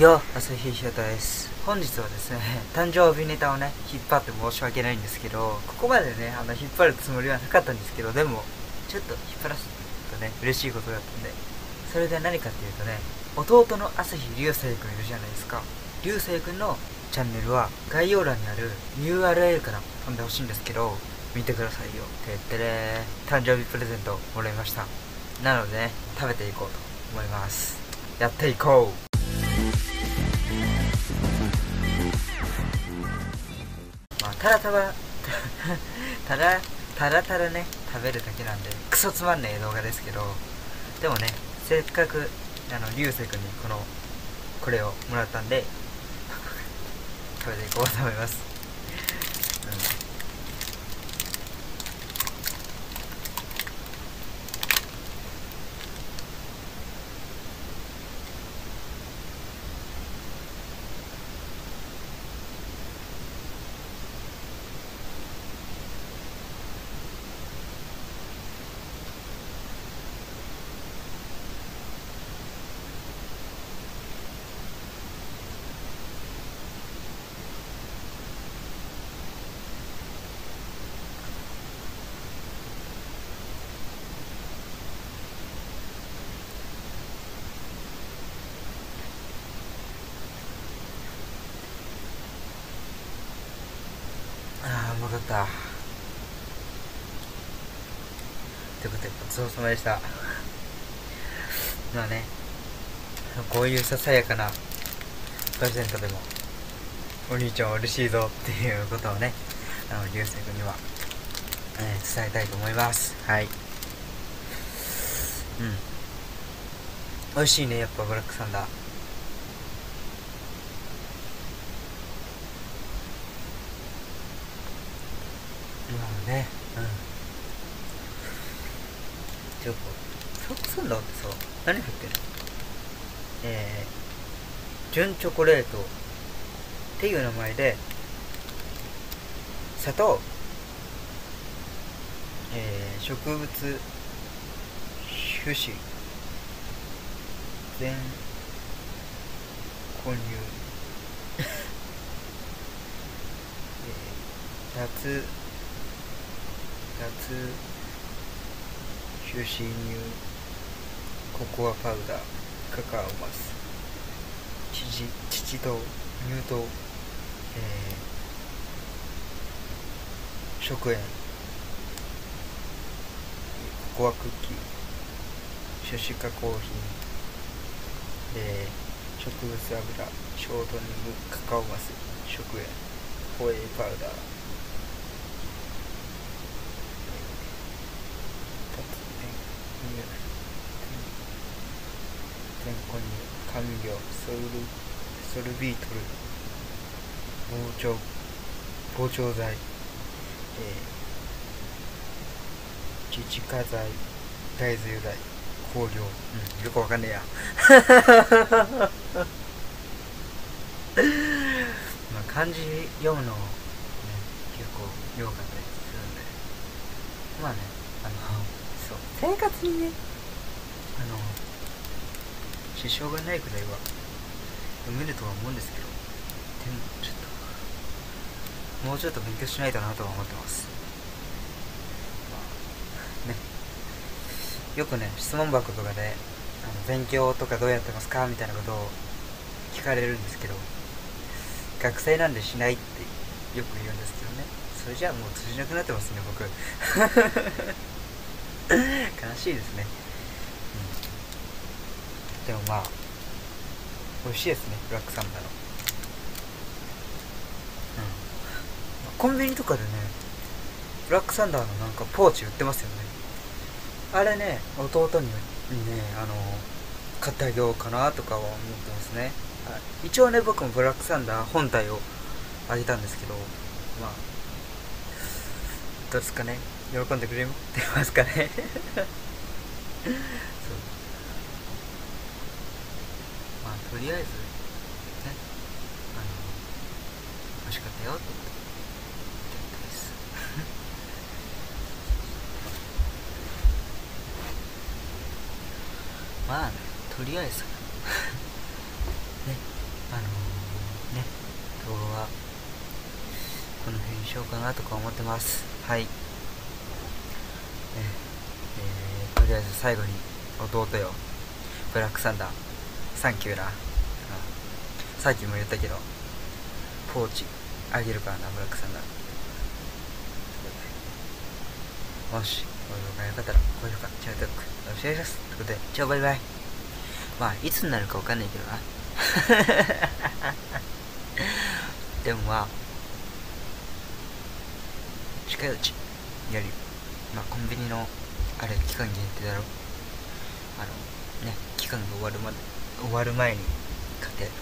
よ、朝日ひよたです。本日はですね、誕生日ネタをね、引っ張って申し訳ないんですけど、ここまでね、引っ張るつもりはなかったんですけど、でも、ちょっと引っ張らせてみるとね、嬉しいことだったんで、それで何かっていうとね、弟の朝日流星くんいるじゃないですか。流星くんのチャンネルは、概要欄にある URL から飛んでほしいんですけど、見てくださいよ。てってれー、誕生日プレゼントをもらいました。なのでね、食べていこうと思います。やっていこう。たらたらね、食べるだけなんでクソつまんねえ動画ですけど、でもね、せっかく流星くんにこれをもらったんで食べていこうと思います、分かった。ということで、ごちそうさまでした。まあね、こういうささやかなプレゼントでも、お兄ちゃんは嬉しいぞっていうことをね、流星君には、伝えたいと思います。はい。美味しいね、やっぱブラックサンダー。まあね、ちょっと、ブラックサンダーってさ、何入ってる？純チョコレートっていう名前で、砂糖、植物種子、全購入、脱脂乳、ココアパウダー、カカオマス、乳糖、乳糖、食塩、ココアクッキー、種子加工品、植物油、ショートニング、カカオマス、食塩、ホエイパウダー、甘味料、ソルビートル、膨張剤、自家剤、大豆由来、香料、よくわかんねえや。まあ漢字読むの、ね、結構良かったりするんで、まあね、そう生活にね、支障がないくらいは読めるとは思うんですけど、でもちょっともうちょっと勉強しないとなとは思ってます。まあ、ね、よくね、質問箱とかで勉強とかどうやってますかみたいなことを聞かれるんですけど、学生なんでしないってよく言うんですけどね、それじゃあもう通じなくなってますね、僕。悲しいですね。でもまあ美味しいですね、ブラックサンダーの。コンビニとかでね、ブラックサンダーのなんかポーチ売ってますよね。あれね、弟にね、買ってあげようかなとかは思ってますね。一応ね、僕もブラックサンダー本体をあげたんですけど、まあどうですかね、喜んでくれますかね。そう、まあ、とりあえず、ね、美味しかったよってことです。まあね、とりあえずね。動画はこの辺にしようかなとか思ってます。はい、とりあえず最後に弟よブラックサンダーサンキューな、さっきも言ったけどポーチあげるからなブラックサンダー。もしこの動画よかったら高評価チャンネル登録よろしくお願いします。ということでじゃあバイバイ。まあいつになるかわかんないけどなでもまあ近いうちより、まあ、コンビニのあれ期間限定だろ、期間が終わる前に買ってやる。